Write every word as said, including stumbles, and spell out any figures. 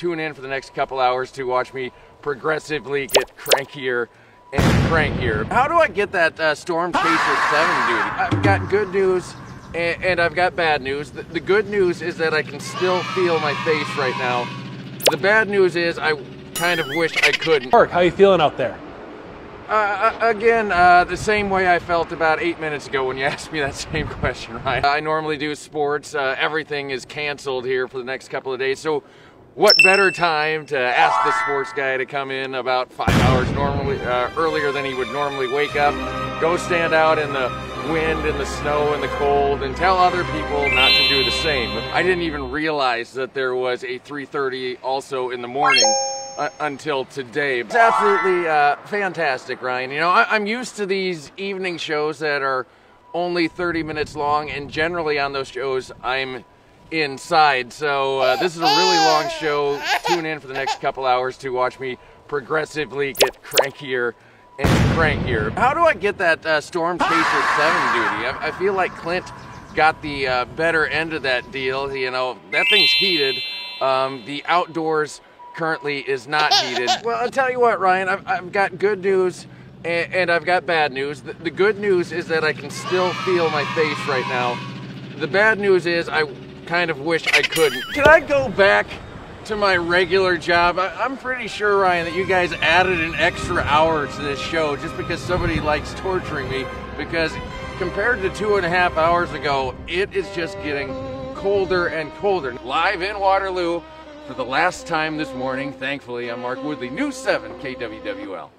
tune in for the next couple hours to watch me progressively get crankier and crankier. How do I get that uh, Storm Patriot seven duty? I've got good news and, and I've got bad news. The, the good news is that I can still feel my face right now. The bad news is I kind of wish I couldn't. Mark, how you feeling out there? Uh, again, uh, the same way I felt about eight minutes ago when you asked me that same question, Ryan. I normally do sports. Uh, everything is canceled here for the next couple of days, so what better time to ask the sports guy to come in about five hours normally uh, earlier than he would normally wake up, go stand out in the wind and the snow and the cold, and tell other people not to do the same. I didn't even realize that there was a three thirty also in the morning. Uh, until today. It's absolutely uh, fantastic, Ryan. You know, I I'm used to these evening shows that are only thirty minutes long, and generally on those shows I'm inside. So uh, this is a really long show. Tune in for the next couple hours to watch me progressively get crankier and crankier. How do I get that uh, Storm Patriot seven duty? I, I feel like Clint got the uh, better end of that deal. You know, that thing's heated. Um, the outdoors currently is not heated. Well, I'll tell you what, Ryan, I've, I've got good news and, and I've got bad news. The, the good news is that I can still feel my face right now. The bad news is I kind of wish I couldn't. Can I go back to my regular job? I, I'm pretty sure, Ryan, that you guys added an extra hour to this show just because somebody likes torturing me, because compared to two and a half hours ago, it is just getting colder and colder. Live in Waterloo, for the last time this morning, thankfully, I'm Mark Woodley, News seven K W W L.